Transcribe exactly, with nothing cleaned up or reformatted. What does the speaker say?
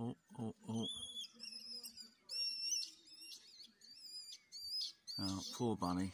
Oh, oh, oh. Oh, poor bunny.